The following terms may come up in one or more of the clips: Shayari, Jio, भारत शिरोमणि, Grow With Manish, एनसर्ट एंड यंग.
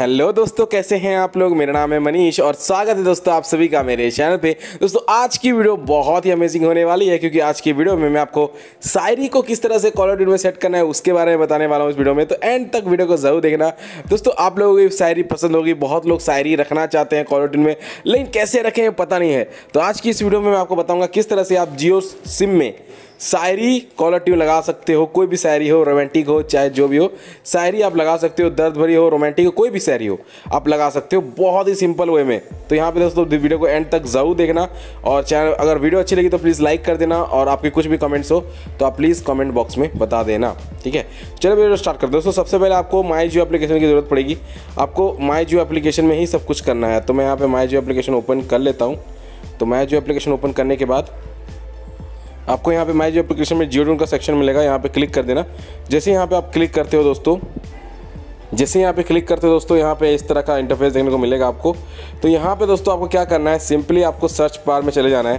Hello दोस्तों, कैसे हैं आप लोग। मेरा नाम है मनीष और स्वागत है दोस्तों आप सभी का मेरे चैनल पे। दोस्तों आज की वीडियो बहुत ही अमेजिंग होने वाली है क्योंकि आज की वीडियो में मैं आपको शायरी को किस तरह से कॉलर ट्यून में सेट करना है उसके बारे में बताने वाला हूँ इस वीडियो में। तो एंड तक वीडियो को ज़रूर देखना। दोस्तों आप लोगों को शायरी पसंद होगी, बहुत लोग शायरी रखना चाहते हैं कॉलर ट्यून में लेकिन कैसे रखें पता नहीं है। तो आज की इस वीडियो में मैं आपको बताऊँगा किस तरह से आप जियो सिम में शायरी कॉलर ट्यून लगा सकते हो। कोई भी शायरी हो, रोमांटिक हो चाहे जो भी हो, शायरी आप लगा सकते हो। दर्द भरी हो, रोमांटिक हो, कोई भी शायरी हो आप लगा सकते हो बहुत ही सिंपल वे में। तो यहाँ पे दोस्तों वीडियो को एंड तक ज़रूर देखना और चैनल अगर वीडियो अच्छी लगी तो प्लीज़ लाइक कर देना और आपके कुछ भी कमेंट्स हो तो आप प्लीज़ कमेंट बॉक्स में बता देना, ठीक है। चलो वीडियो स्टार्ट कर दो। दोस्तों सबसे पहले आपको माई जियो एप्लीकेशन की ज़रूरत पड़ेगी। आपको माई जियो एप्लीकेशन में ही सब कुछ करना है। तो मैं यहाँ पर माई जियो एप्लीकेशन ओपन कर लेता हूँ। तो माई जियो एप्लीकेशन ओपन करने के बाद आपको यहाँ पे माई जियो एप्लीकेशन में जियो ट्यून का सेक्शन मिलेगा, यहाँ पे क्लिक कर देना। जैसे यहाँ पे आप क्लिक करते हो दोस्तों, यहाँ पे इस तरह का इंटरफेस देखने को मिलेगा आपको। तो यहाँ पे दोस्तों आपको क्या करना है, सिंपली आपको सर्च बार में चले जाना है।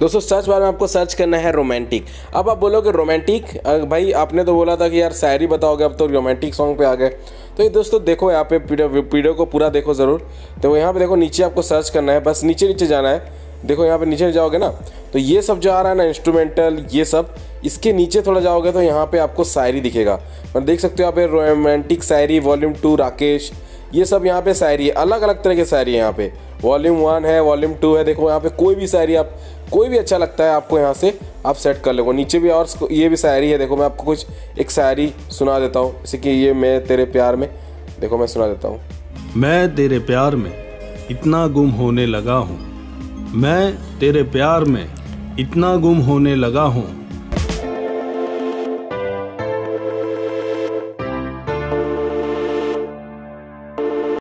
दोस्तों सर्च बार में आपको सर्च करना है रोमांटिक। अब आप बोलोगे रोमांटिक, भाई आपने तो बोला था कि यार शायरी बताओगे, अब तो रोमांटिक सॉन्ग पे आ गए। तो ये दोस्तों देखो यहाँ पे वीडियो को पूरा देखो ज़रूर। तो यहाँ पे देखो नीचे आपको सर्च करना है, बस नीचे जाना है। देखो यहाँ पे नीचे जाओगे ना तो ये सब जो आ रहा है ना इंस्ट्रूमेंटल, ये सब इसके नीचे थोड़ा जाओगे तो यहाँ पे आपको शायरी दिखेगा। और देख सकते हो यहाँ पे रोमांटिक शायरी वॉल्यूम 2 राकेश, ये सब यहाँ पे शायरी है। अलग अलग तरह की शायरी है यहाँ पे, वॉल्यूम 1 है, वॉल्यूम 2 है। देखो यहाँ पे कोई भी शायरी आप कोई भी अच्छा लगता है आपको यहाँ से आप सेट कर लोगे। नीचे भी और ये भी शायरी है। देखो मैं आपको कुछ एक शायरी सुना देता हूँ, जैसे कि ये मैं तेरे प्यार में, देखो मैं सुना देता हूँ। मैं तेरे प्यार में इतना गुम होने लगा हूँ, मैं तेरे प्यार में इतना गुम होने लगा हूँ,